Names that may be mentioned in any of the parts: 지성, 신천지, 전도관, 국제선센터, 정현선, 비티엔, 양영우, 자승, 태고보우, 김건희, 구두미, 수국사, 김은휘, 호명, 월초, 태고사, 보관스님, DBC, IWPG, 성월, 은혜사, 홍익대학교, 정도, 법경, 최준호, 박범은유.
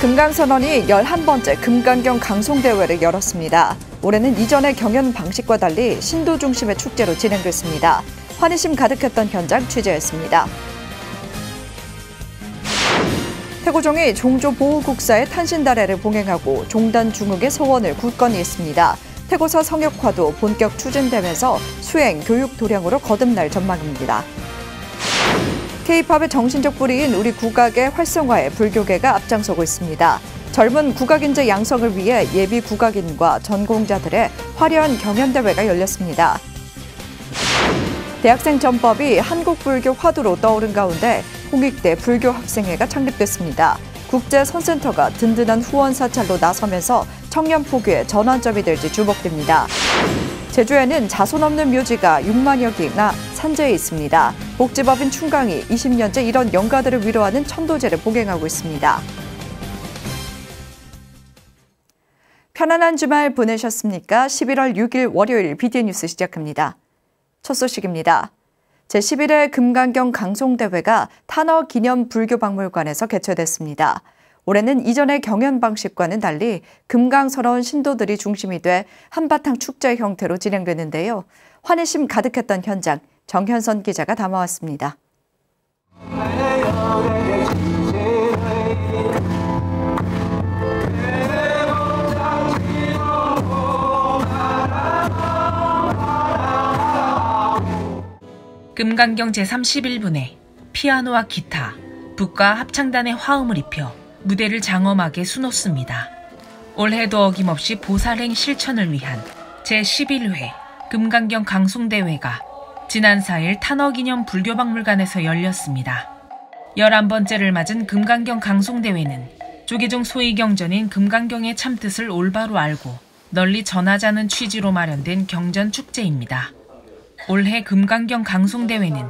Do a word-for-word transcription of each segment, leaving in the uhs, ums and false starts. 금강선원이 열한 번째 금강경 강송대회를 열었습니다. 올해는 이전의 경연 방식과 달리 신도 중심의 축제로 진행됐습니다. 환희심 가득했던 현장 취재했습니다. 태고종이 종조보호국사의 탄신다례를 봉행하고 종단 중흥의 서원을 굳건히 했습니다. 태고사 성역화도 본격 추진되면서 수행, 교육 도량으로 거듭날 전망입니다. 케이팝의 정신적 뿌리인 우리 국악의 활성화에 불교계가 앞장서고 있습니다. 젊은 국악인재 양성을 위해 예비 국악인과 전공자들의 화려한 경연대회가 열렸습니다. 대학생 전법이 한국 불교 화두로 떠오른 가운데 홍익대 불교학생회가 창립됐습니다. 국제선센터가 든든한 후원 사찰로 나서면서 청년 포교의 전환점이 될지 주목됩니다. 제주에는 자손 없는 묘지가 육만여 개나 산재해 있습니다. 복지법인 충강이 이십 년째 이런 영가들을 위로하는 천도제를 봉행하고 있습니다. 편안한 주말 보내셨습니까? 십일월 육일 월요일 비티엔 뉴스 시작합니다. 첫 소식입니다. 제십일 회 금강경 강송대회가 탄어기념불교박물관에서 개최됐습니다. 올해는 이전의 경연 방식과는 달리 금강서러운 신도들이 중심이 돼 한바탕 축제 형태로 진행되는데요. 환희심 가득했던 현장, 정현선 기자가 담아왔습니다. 금강경 제삼십일 분에 피아노와 기타, 북과 합창단의 화음을 입혀 무대를 장엄하게 수놓습니다. 올해도 어김없이 보살행 실천을 위한 제십일 회 금강경 강송대회가 지난 사일 탄어기념 불교박물관에서 열렸습니다. 열한 번째를 맞은 금강경 강송대회는 조계종 소위경전인 금강경의 참뜻을 올바로 알고 널리 전하자는 취지로 마련된 경전축제입니다. 올해 금강경 강송대회는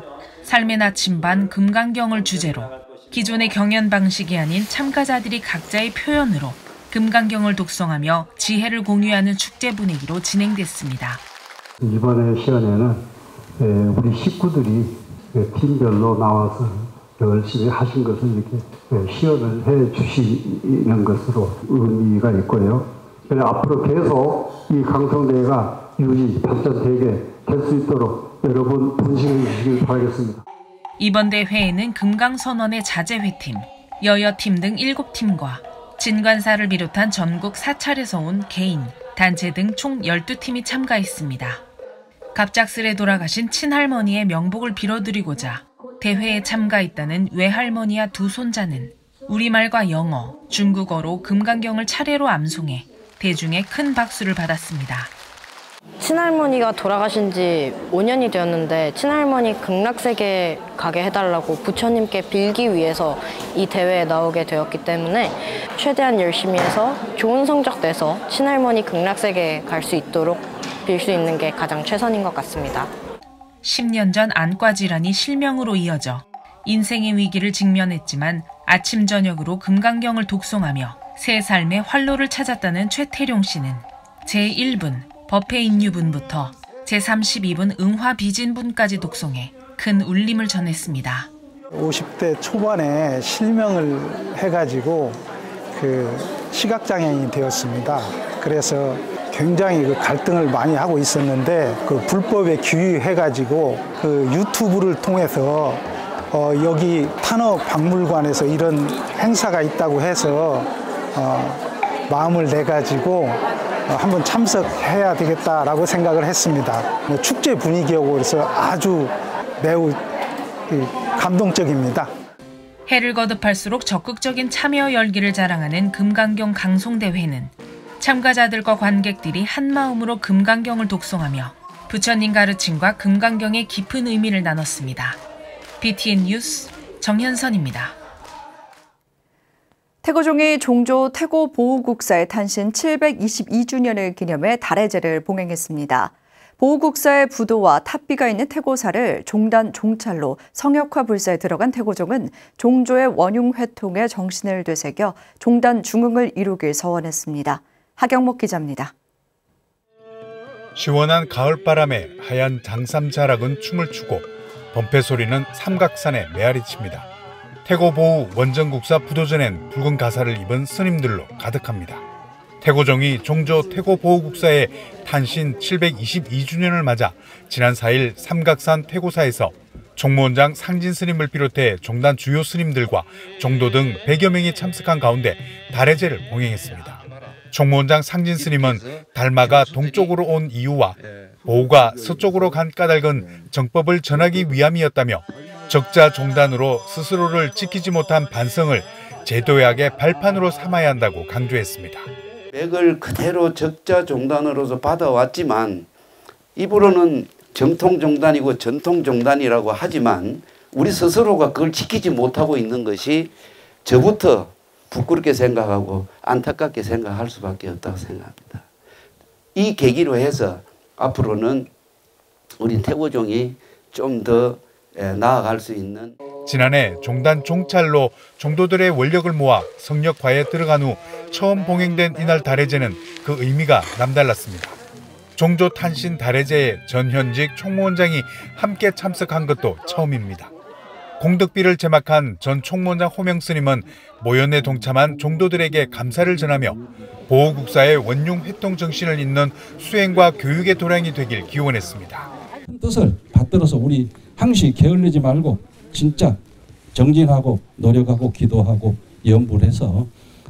삶의 나침반 금강경을 주제로 기존의 경연 방식이 아닌 참가자들이 각자의 표현으로 금강경을 독성하며 지혜를 공유하는 축제 분위기로 진행됐습니다. 이번에 시연에는 우리 식구들이 팀별로 나와서 열심히 하신 것을 이렇게 시연을 해 주시는 것으로 의미가 있고요. 앞으로 계속 이 강송대회가 유지 발전되게 될 수 있도록 여러분 분식해 주시길 바라겠습니다. 이번 대회에는 금강선원의 자제회팀, 여여팀 등 일곱 팀과 진관사를 비롯한 전국 사찰에서 온 개인, 단체 등 총 열두 팀이 참가했습니다. 갑작스레 돌아가신 친할머니의 명복을 빌어드리고자 대회에 참가했다는 외할머니와 두 손자는 우리말과 영어, 중국어로 금강경을 차례로 암송해 대중의 큰 박수를 받았습니다. 친할머니가 돌아가신 지 오 년이 되었는데 친할머니 극락세계 가게 해달라고 부처님께 빌기 위해서 이 대회에 나오게 되었기 때문에 최대한 열심히 해서 좋은 성적 내서 친할머니 극락세계에 갈 수 있도록 빌 수 있는 게 가장 최선인 것 같습니다. 십 년 전 안과 질환이 실명으로 이어져 인생의 위기를 직면했지만 아침 저녁으로 금강경을 독송하며 새 삶의 활로를 찾았다는 최태룡 씨는 제일 분 법회인유분부터 제삼십이 분 응화비진분까지 독송해 큰 울림을 전했습니다. 오십 대 초반에 실명을 해가지고 그 시각장애인이 되었습니다. 그래서 굉장히 그 갈등을 많이 하고 있었는데 그 불법에 귀의해가지고 그 유튜브를 통해서 어 여기 탄어박물관에서 이런 행사가 있다고 해서 어 마음을 내가지고 한번 참석해야 되겠다라고 생각을 했습니다. 축제 분위기하고 그래서 아주 매우 감동적입니다. 해를 거듭할수록 적극적인 참여 열기를 자랑하는 금강경 강송대회는 참가자들과 관객들이 한마음으로 금강경을 독송하며 부처님 가르침과 금강경의 깊은 의미를 나눴습니다. 비티엔 뉴스 정현선입니다. 태고종이 종조 태고보호국사의 탄신 칠백이십이 주년을 기념해 달해제를 봉행했습니다. 보호국사의 부도와 탑비가 있는 태고사를 종단 종찰로 성역화 불사에 들어간 태고종은 종조의 원흉회통의 정신을 되새겨 종단 중흥을 이루길 서원했습니다. 하경목 기자입니다. 시원한 가을바람에 하얀 장삼자락은 춤을 추고 범패소리는 삼각산에 메아리칩니다. 태고보우 원전국사 부도전엔 붉은 가사를 입은 스님들로 가득합니다. 태고정이 종조 태고보우국사의 탄신 칠백이십이 주년을 맞아 지난 사 일 삼각산 태고사에서 총무원장 상진 스님을 비롯해 종단 주요 스님들과 정도 등 백여 명이 참석한 가운데 다례제를 봉행했습니다. 총무원장 상진 스님은 달마가 동쪽으로 온 이유와 보우가 서쪽으로 간 까닭은 정법을 전하기 위함이었다며 적자 종단으로 스스로를 지키지 못한 반성을 제도약의 발판으로 삼아야 한다고 강조했습니다. 맥을 그대로 적자 종단으로서 받아왔지만 입으로는 정통 종단이고 전통 종단이라고 하지만 우리 스스로가 그걸 지키지 못하고 있는 것이 저부터 부끄럽게 생각하고 안타깝게 생각할 수밖에 없다고 생각합니다. 이 계기로 해서 앞으로는 우리 태고종이 좀 더 나아갈 수 있는. 지난해 종단 종찰로 종도들의 원력을 모아 성력화에 들어간 후 처음 봉행된 이날 다례제는 그 의미가 남달랐습니다. 종조 탄신 다례제에 전현직 총무원장이 함께 참석한 것도 처음입니다. 공덕비를 제막한 전 총무원장 호명 스님은 모연에 동참한 종도들에게 감사를 전하며 보호국사의 원융 회통 정신을 잇는 수행과 교육의 도량이 되길 기원했습니다. 뜻을 받들어서 우리 항시 게을리지 말고 진짜 정진하고 노력하고 기도하고 염불해서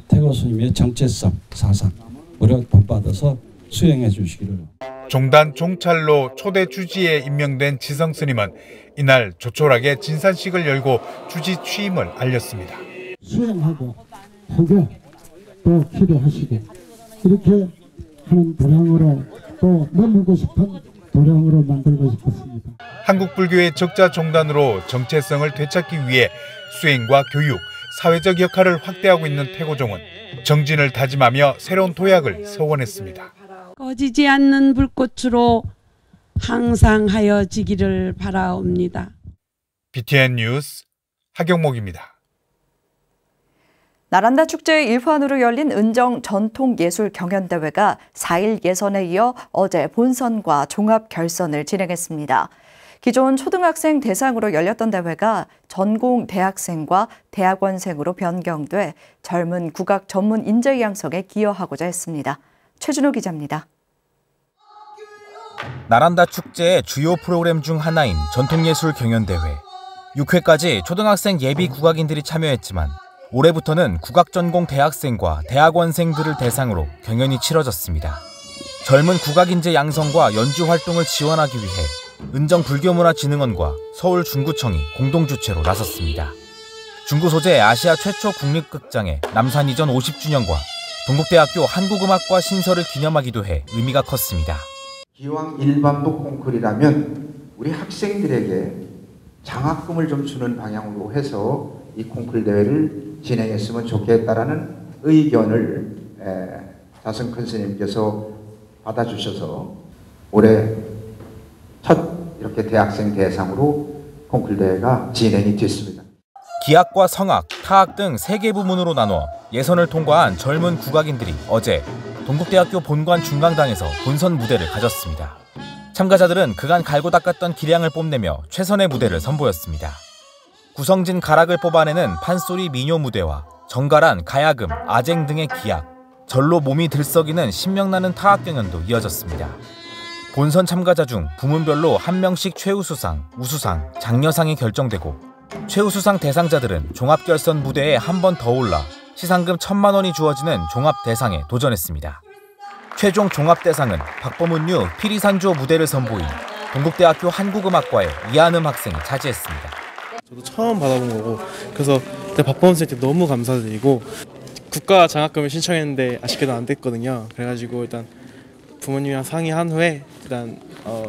태고 스님의 정체성, 사상 우리가 본받아서 수행해 주시기를. 종단 종찰로 초대 주지에 임명된 지성 스님은 이날 조촐하게 진산식을 열고 주지 취임을 알렸습니다. 수행하고 하고 또 기도하시고 이렇게 하는 도량으로 또 넘고 싶은 도량으로 만들고 싶었습니다. 한국 불교의 적자 종단으로 정체성을 되찾기 위해 수행과 교육, 사회적 역할을 확대하고 있는 태고종은 정진을 다짐하며 새로운 도약을 서원했습니다. 꺼지지 않는 불꽃으로 항상 하여지기를 바라옵니다. 비티엔 뉴스 하경목입니다. 나란다 축제의 일환으로 열린 은정 전통예술 경연대회가 사 일 예선에 이어 어제 본선과 종합결선을 진행했습니다. 기존 초등학생 대상으로 열렸던 대회가 전공 대학생과 대학원생으로 변경돼 젊은 국악 전문 인재 양성에 기여하고자 했습니다. 최준호 기자입니다. 나란다 축제의 주요 프로그램 중 하나인 전통예술 경연대회. 육 회까지 초등학생 예비 국악인들이 참여했지만 올해부터는 국악전공 대학생과 대학원생들을 대상으로 경연이 치러졌습니다. 젊은 국악인재 양성과 연주 활동을 지원하기 위해 은정불교문화진흥원과 서울중구청이 공동주최로 나섰습니다. 중구 소재 아시아 최초 국립극장의 남산 이전 오십 주년과 동국대학교 한국음악과 신설을 기념하기도 해 의미가 컸습니다. 기왕 일반복 콩쿨이라면 우리 학생들에게 장학금을 좀 주는 방향으로 해서 이 콩쿨 대회를 진행했으면 좋겠다라는 의견을 자승 큰 스님께서 받아주셔서 올해 첫 이렇게 대학생 대상으로 콩쿨 대회가 진행이 됐습니다. 기악과 성악, 타악 등 세 개 부문으로 나눠 예선을 통과한 젊은 국악인들이 어제 동국대학교 본관 중강당에서 본선 무대를 가졌습니다. 참가자들은 그간 갈고 닦았던 기량을 뽐내며 최선의 무대를 선보였습니다. 구성진 가락을 뽑아내는 판소리 민요 무대와 정갈한 가야금, 아쟁 등의 기악, 절로 몸이 들썩이는 신명나는 타악 경연도 이어졌습니다. 본선 참가자 중 부문별로 한 명씩 최우수상, 우수상, 장려상이 결정되고 최우수상 대상자들은 종합결선 무대에 한 번 더 올라 시상금 천만 원이 주어지는 종합대상에 도전했습니다. 최종 종합대상은 박범은유 피리산조 무대를 선보인 동국대학교 한국음악과의 이한음 학생이 차지했습니다. 저도 처음 받아본 거고 그래서 그때 박범훈 선생님께 너무 감사드리고 국가 장학금을 신청했는데 아쉽게도 안 됐거든요. 그래가지고 일단 부모님이랑 상의한 후에 일단 어,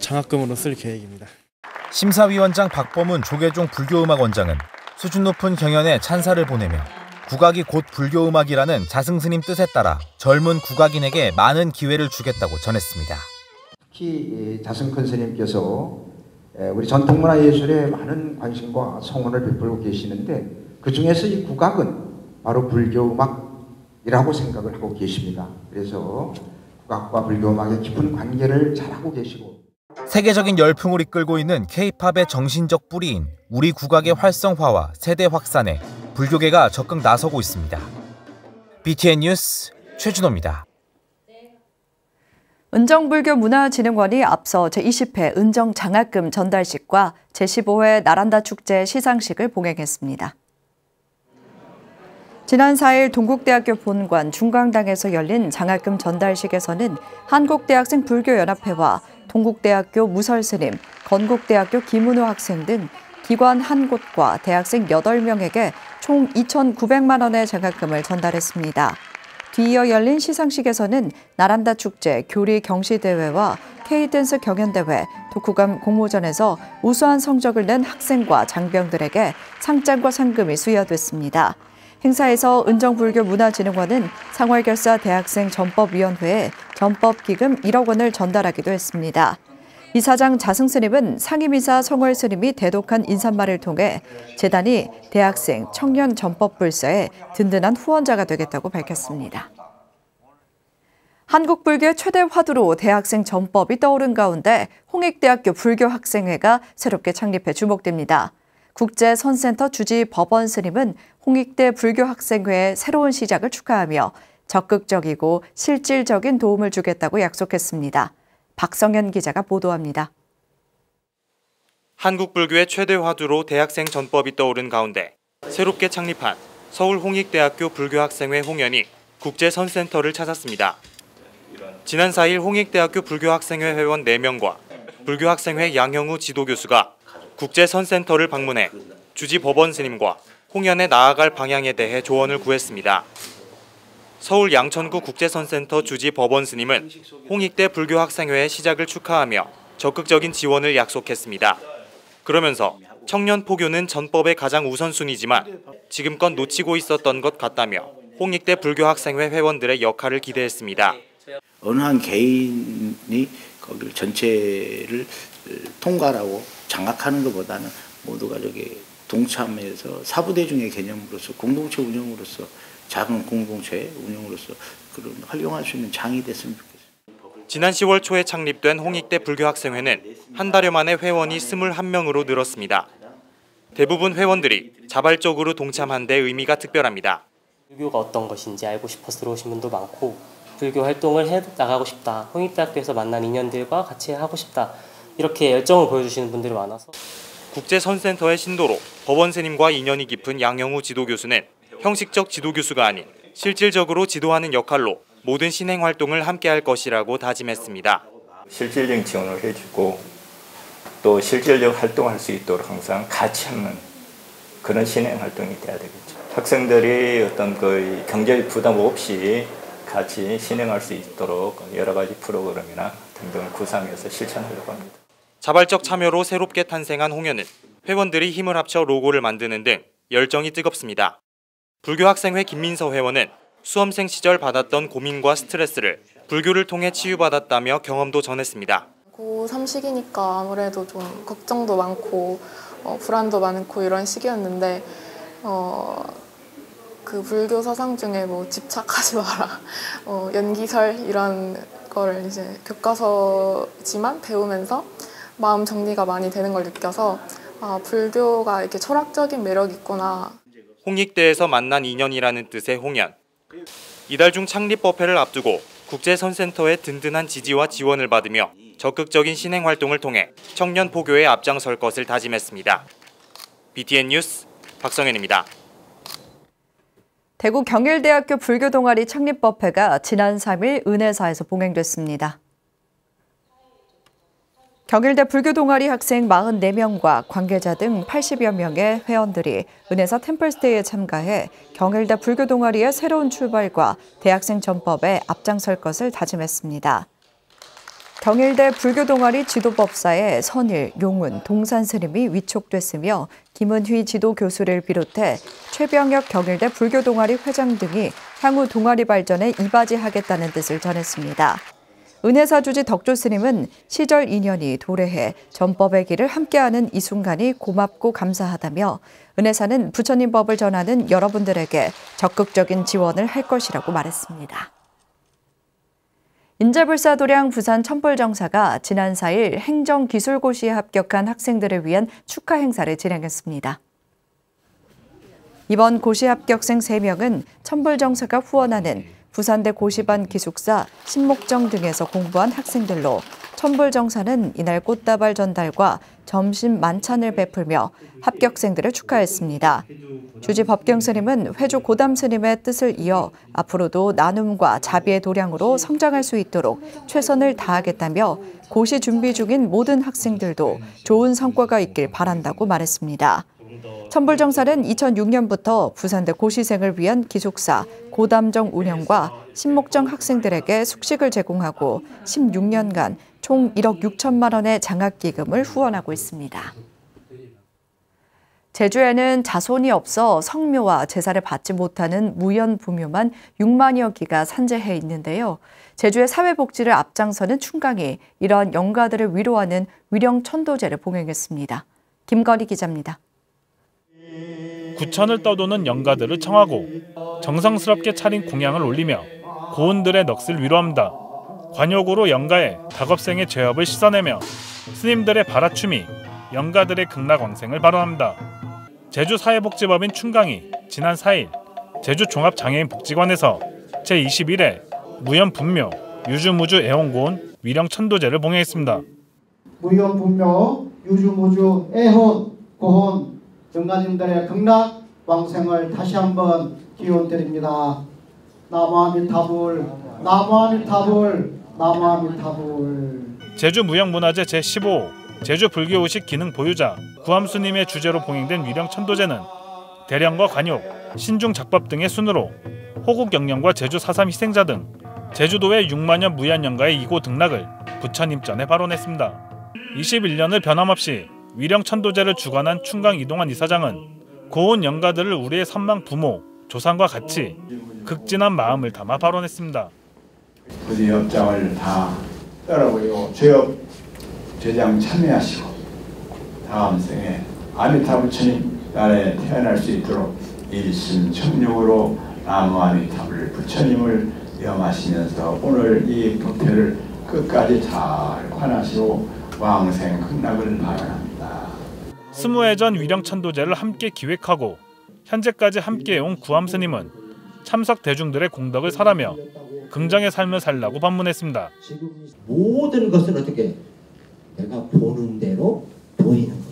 장학금으로 쓸 계획입니다. 심사위원장 박범훈 조계종 불교음악원장은 수준 높은 경연에 찬사를 보내며 국악이 곧 불교음악이라는 자승 스님 뜻에 따라 젊은 국악인에게 많은 기회를 주겠다고 전했습니다. 특히 자승 큰 스님께서 우리 전통문화예술에 많은 관심과 성원을 베풀고 계시는데 그중에서 이 국악은 바로 불교음악이라고 생각을 하고 계십니다. 그래서 국악과 불교음악의 깊은 관계를 잘하고 계시고 세계적인 열풍을 이끌고 있는 케이팝의 정신적 뿌리인 우리 국악의 활성화와 세대 확산에 불교계가 적극 나서고 있습니다. 비티엔 뉴스 최준호입니다. 은정불교 문화진흥원이 앞서 제이십 회 은정장학금 전달식과 제십오 회 나란다 축제 시상식을 봉행했습니다. 지난 사 일 동국대학교 본관 중강당에서 열린 장학금 전달식에서는 한국대학생 불교연합회와 동국대학교 무설스님, 건국대학교 김은호 학생 등 기관 한 곳과 대학생 여덟 명에게 총 이천구백만 원의 장학금을 전달했습니다. 뒤이어 열린 시상식에서는 나란다 축제, 교리 경시대회와 K-댄스 경연대회, 독후감 공모전에서 우수한 성적을 낸 학생과 장병들에게 상장과 상금이 수여됐습니다. 행사에서 은정불교 문화진흥원은 상월결사 대학생 전법위원회에 전법기금 일억 원을 전달하기도 했습니다. 이사장 자승 스님은 상임이사 성월 스님이 대독한 인사말을 통해 재단이 대학생, 청년 전법 불사에 든든한 후원자가 되겠다고 밝혔습니다. 한국 불교의 최대 화두로 대학생 전법이 떠오른 가운데 홍익대학교 불교학생회가 새롭게 창립해 주목됩니다. 국제선센터 주지 법원 스님은 홍익대 불교학생회의 새로운 시작을 축하하며 적극적이고 실질적인 도움을 주겠다고 약속했습니다. 박성현 기자가 보도합니다. 한국 불교의 최대 화두로 대학생 전법이 떠오른 가운데 새롭게 창립한 서울 홍익대학교 불교학생회 홍연이 국제선센터를 찾았습니다. 지난 사 일 홍익대학교 불교학생회 회원 네 명과 불교학생회 양형우 지도교수가 국제선센터를 방문해 주지 법원 스님과 홍연에 나아갈 방향에 대해 조언을 구했습니다. 서울 양천구 국제선센터 주지 법원 스님은 홍익대 불교학생회의 시작을 축하하며 적극적인 지원을 약속했습니다. 그러면서 청년 포교는 전법의 가장 우선순위지만 지금껏 놓치고 있었던 것 같다며 홍익대 불교학생회 회원들의 역할을 기대했습니다. 어느 한 개인이 거기를 전체를 통과하고 장악하는 것보다는 모두가 저기 동참해서 사부대중의 개념으로서 공동체 운영으로서 작은 공동체 운영으로서 그런 활용할 수 있는 장이 됐으면 좋겠습니다. 지난 시월 초에 창립된 홍익대 불교학생회는 한 달여 만에 회원이 이십일 명으로 늘었습니다. 대부분 회원들이 자발적으로 동참한 데 의미가 특별합니다. 불교가 어떤 것인지 알고 싶어서 들어오신 분도 많고 불교 활동을 해나가고 싶다, 홍익대학교에서 만난 인연들과 같이 하고 싶다 이렇게 열정을 보여주시는 분들이 많아서 국제선센터의 신도로 법원 스님과 인연이 깊은 양영우 지도교수는 형식적 지도교수가 아닌 실질적으로 지도하는 역할로 모든 신행활동을 함께할 것이라고 다짐했습니다. 실질적인 지원을 해주고 또 실질적 활동할 수 있도록 항상 같이 하는 그런 신행활동이 돼야 되겠죠. 학생들이 어떤 그 경제적 부담 없이 같이 신행할 수 있도록 여러 가지 프로그램이나 등등을 구상해서 실천하려고 합니다. 자발적 참여로 새롭게 탄생한 홍연은 회원들이 힘을 합쳐 로고를 만드는 등 열정이 뜨겁습니다. 불교학생회 김민서 회원은 수험생 시절 받았던 고민과 스트레스를 불교를 통해 치유받았다며 경험도 전했습니다. 고삼 시기니까 아무래도 좀 걱정도 많고 어, 불안도 많고 이런 시기였는데 어, 그 불교 사상 중에 뭐 집착하지 마라, 어, 연기설 이런 걸 이제 교과서지만 배우면서 마음 정리가 많이 되는 걸 느껴서 아, 불교가 이렇게 철학적인 매력이 있구나. 홍익대에서 만난 인연이라는 뜻의 홍연. 이달 중 창립 법회를 앞두고 국제선센터의 든든한 지지와 지원을 받으며 적극적인 신행활동을 통해 청년 포교에 앞장설 것을 다짐했습니다. 비티엔 뉴스 박성현입니다. 대구 경일대학교 불교동아리 창립법회가 지난 삼 일 은혜사에서 봉행됐습니다. 경일대 불교동아리 학생 사십사 명과 관계자 등 팔십여 명의 회원들이 은혜사 템플스테이에 참가해 경일대 불교동아리의 새로운 출발과 대학생 전법에 앞장설 것을 다짐했습니다. 경일대 불교동아리 지도법사의 선일, 용훈, 동산 스님이 위촉됐으며 김은휘 지도교수를 비롯해 최병혁 경일대 불교동아리 회장 등이 향후 동아리 발전에 이바지하겠다는 뜻을 전했습니다. 은혜사 주지 덕조 스님은 시절 인연이 도래해 전법의 길을 함께하는 이 순간이 고맙고 감사하다며 은혜사는 부처님 법을 전하는 여러분들에게 적극적인 지원을 할 것이라고 말했습니다. 인재불사 도량 부산 천벌정사가 지난 사 일 행정기술고시에 합격한 학생들을 위한 축하 행사를 진행했습니다. 이번 고시 합격생 세 명은 천벌정사가 후원하는 부산대 고시반 기숙사, 신목정 등에서 공부한 학생들로 천벌정사는 이날 꽃다발 전달과 점심 만찬을 베풀며 합격생들을 축하했습니다. 주지 법경 스님은 회주 고담 스님의 뜻을 이어 앞으로도 나눔과 자비의 도량으로 성장할 수 있도록 최선을 다하겠다며 고시 준비 중인 모든 학생들도 좋은 성과가 있길 바란다고 말했습니다. 천불정사는 이천육 년부터 부산대 고시생을 위한 기숙사, 고담정 운영과 신목정 학생들에게 숙식을 제공하고 십육 년간 총 일억 육천만 원의 장학기금을 후원하고 있습니다. 제주에는 자손이 없어 성묘와 제사를 받지 못하는 무연부묘만 육만여 기가 산재해 있는데요. 제주의 사회복지를 앞장서는 충강이 이러한 영가들을 위로하는 위령천도제를 봉행했습니다. 김건희 기자입니다. 구천을 떠도는 영가들을 청하고 정성스럽게 차린 공양을 올리며 고운들의 넋을 위로합니다. 관욕으로 영가의 다급생의 죄업을 씻어내며 스님들의 발아춤이 영가들의 극락왕생을 발언합니다. 제주사회복지법인 충강이 지난 사 일 제주종합장애인복지관에서 제이십일 회 무연분묘 유주무주 애혼고운 위령천도제를 봉행했습니다. 무연분묘 유주무주 애혼 고혼 정가님들의 극락 왕생을 다시 한번 기원드립니다. 나무아미타불, 나무아미타불, 나무아미타불. 제주 무형문화재 제십오 호 제주 불교의식 기능 보유자 구함수님의 주제로 봉행된 위령천도제는 대령과 관욕, 신중작법 등의 순으로 호국 영령과 제주 사 삼 희생자 등 제주도의 육만여 무연영가의 이고 등락을 부처님전에 발언했습니다. 이십일 년을 변함없이 위령천도제를 주관한 충강 이동환 이사장은 고운 영가들을 우리의 선망 부모, 조상과 같이 극진한 마음을 담아 발언했습니다. 우리 업장을 다 따라오고 죄업 제장 참여하시고 다음 생에 아미타 부처님 나라에 태어날 수 있도록 일심청룡으로 나무 아미타불 부처님을 염하시면서 오늘 이 법회를 끝까지 잘 관하시고 왕생 극락을 바라라. 스무 해 전 위령천도제를 함께 기획하고 현재까지 함께해온 구암스님은 참석 대중들의 공덕을 사라며 긍정의 삶을 살라고 반문했습니다. 모든 것은 어떻게 내가 보는 대로 보이는 것.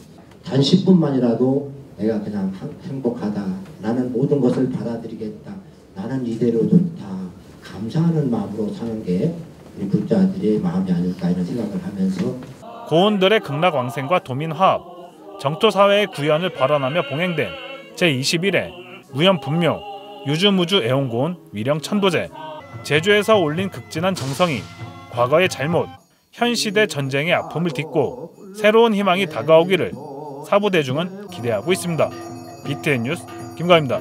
단시뿐만이라도 내가 그냥 행복하다. 나는 모든 것을 받아들이겠다. 나는 이대로 좋다. 감사하는 마음으로 사는 게 우리 불자들의 마음이 아닐까 이런 생각을 하면서 고온들의 극락왕생과 도민화합, 정토사회의 구현을 발언하며 봉행된 제이십일 회 무연분묘 유주무주 애혼고운 위령천도제. 제주에서 올린 극진한 정성이 과거의 잘못, 현 시대 전쟁의 아픔을 딛고 새로운 희망이 다가오기를 사부대중은 기대하고 있습니다. 비티엔 뉴스 김가희입니다.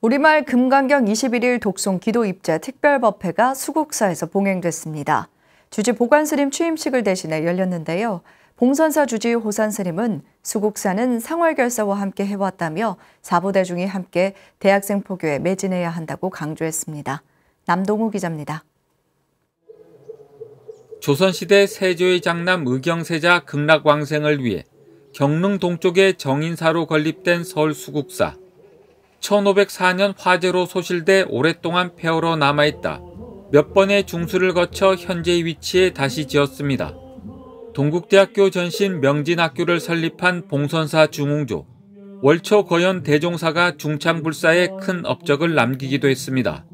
우리말 금강경 이십일 일 독송 기도 입제 특별법회가 수국사에서 봉행됐습니다. 주지 보관스님 취임식을 대신해 열렸는데요. 봉선사 주지 호산 스님은 수국사는 상월결사와 함께 해왔다며 사부대중이 함께 대학생 포교에 매진해야 한다고 강조했습니다. 남동우 기자입니다. 조선시대 세조의 장남 의경세자 극락왕생을 위해 경릉 동쪽의 정인사로 건립된 서울 수국사. 천오백사 년 화재로 소실돼 오랫동안 폐허로 남아있다. 몇 번의 중수를 거쳐 현재의 위치에 다시 지었습니다. 동국대학교 전신 명진학교를 설립한 봉선사 중흥조, 월초 거연 대종사가 중창불사에 큰 업적을 남기기도 했습니다.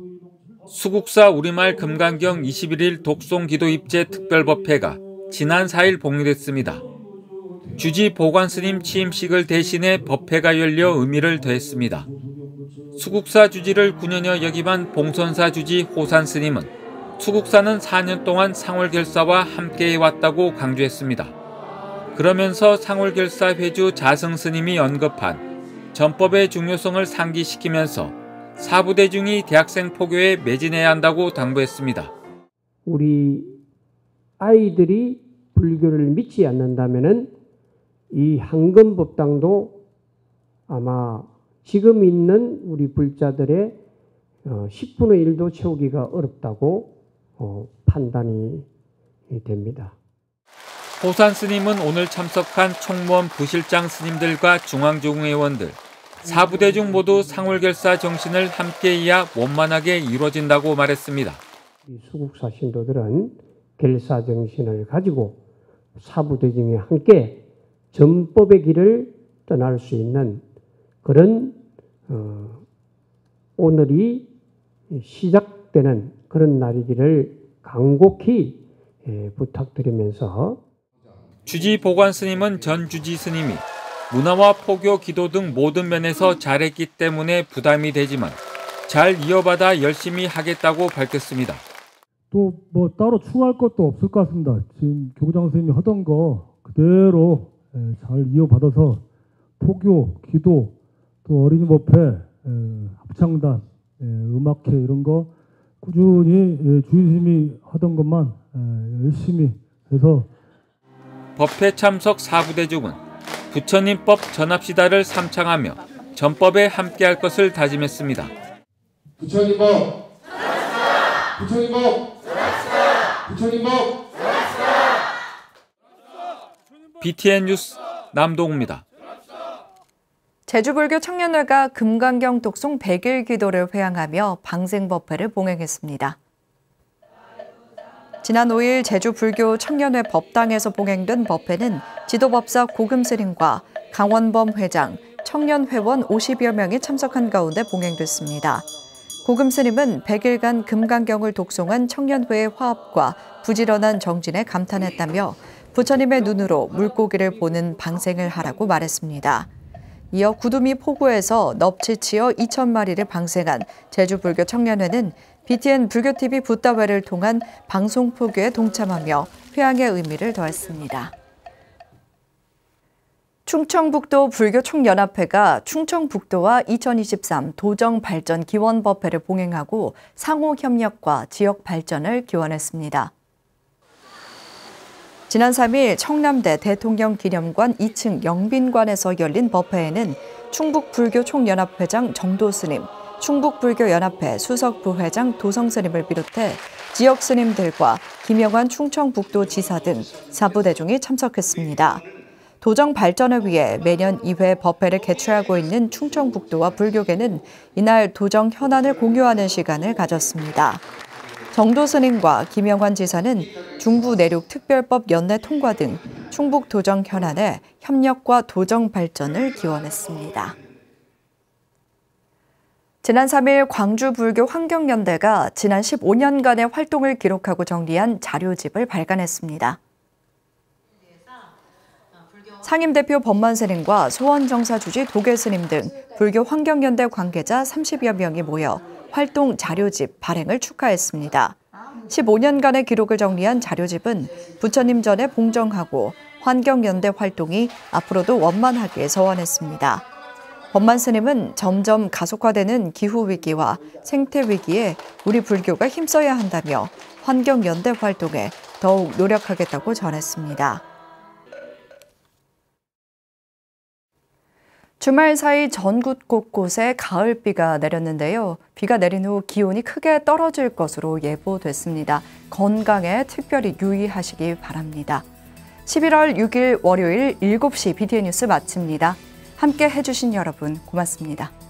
수국사 우리말 금강경 이십일 일 독송기도 입제 특별법회가 지난 사 일 봉행됐습니다. 주지 보관스님 취임식을 대신해 법회가 열려 의미를 더했습니다. 수국사 주지를 구 년여 역임한 봉선사 주지 호산스님은 수국사는 사 년 동안 상월결사와 함께해왔다고 강조했습니다. 그러면서 상월결사 회주 자승 스님이 언급한 전법의 중요성을 상기시키면서 사부대중이 대학생 포교에 매진해야 한다고 당부했습니다. 우리 아이들이 불교를 믿지 않는다면 이 한금법당도 아마 지금 있는 우리 불자들의 십분의 일도 채우기가 어렵다고 판단이 됩니다. 호산 스님은 오늘 참석한 총무원 부실장 스님들과 중앙조공회원들, 사부대중 모두 상월결사 정신을 함께 이야 원만하게 이루어진다고 말했습니다. 수국사 신도들은 결사 정신을 가지고 사부대중이 함께 전법의 길을 떠날 수 있는 그런 어, 오늘이 시작되는 그런 날이기를 간곡히 예, 부탁드리면서 주지 보관 스님은 전 주지 스님이 문화와 포교, 기도 등 모든 면에서 잘했기 때문에 부담이 되지만 잘 이어받아 열심히 하겠다고 밝혔습니다. 또 뭐 따로 추가할 것도 없을 것 같습니다. 지금 교장 선생님이 하던 거 그대로 잘 이어받아서 포교, 기도, 또 어린이법회, 합창단, 음악회 이런 거 꾸준히 주지스님이 하던 것만 열심히 해서 법회 참석 사부대중은 부처님법 전합시다를 삼창하며 전법에 함께할 것을 다짐했습니다. 부처님법 전합시다! 부처님법 전합시다! 부처님법 전합시다! 비티엔 뉴스 남동우입니다. 제주불교 청년회가 금강경 독송 백일 기도를 회향하며 방생법회를 봉행했습니다. 지난 오일 제주불교 청년회 법당에서 봉행된 법회는 지도법사 고금 스님과 강원범 회장, 청년회원 오십여 명이 참석한 가운데 봉행됐습니다. 고금 스님은 백일간 금강경을 독송한 청년회의 화합과 부지런한 정진에 감탄했다며 부처님의 눈으로 물고기를 보는 방생을 하라고 말했습니다. 이어 구두미 포구에서 넙치치어 이천 마리를 방생한 제주불교 청년회는 비티엔 불교티비 붓다회를 통한 방송 포교에 동참하며 회향의 의미를 더했습니다. 충청북도 불교총연합회가 충청북도와 이천이십삼 도정발전기원법회를 봉행하고 상호협력과 지역발전을 기원했습니다. 지난 삼일 청남대 대통령기념관 이 층 영빈관에서 열린 법회에는 충북불교총연합회장 정도스님, 충북불교연합회 수석부회장 도성스님을 비롯해 지역스님들과 김영환 충청북도 지사 등 사부대중이 참석했습니다. 도정 발전을 위해 매년 이 회 법회를 개최하고 있는 충청북도와 불교계는 이날 도정 현안을 공유하는 시간을 가졌습니다. 정도 스님과 김영환 지사는 중부 내륙 특별법 연내 통과 등 충북 도정 현안의 협력과 도정 발전을 기원했습니다. 지난 삼일 광주불교 환경연대가 지난 십오 년간의 활동을 기록하고 정리한 자료집을 발간했습니다. 상임대표 법만스님과 소원정사주지 도계스님 등 불교 환경연대 관계자 삼십여 명이 모여 활동 자료집 발행을 축하했습니다. 십오 년간의 기록을 정리한 자료집은 부처님 전에 봉정하고 환경연대 활동이 앞으로도 원만하게 서원했습니다. 법만 스님은 점점 가속화되는 기후위기와 생태위기에 우리 불교가 힘써야 한다며 환경연대 활동에 더욱 노력하겠다고 전했습니다. 주말 사이 전국 곳곳에 가을비가 내렸는데요. 비가 내린 후 기온이 크게 떨어질 것으로 예보됐습니다. 건강에 특별히 유의하시기 바랍니다. 십일월 육일 월요일 일곱 시 비티엔 뉴스 마칩니다. 함께 해주신 여러분 고맙습니다.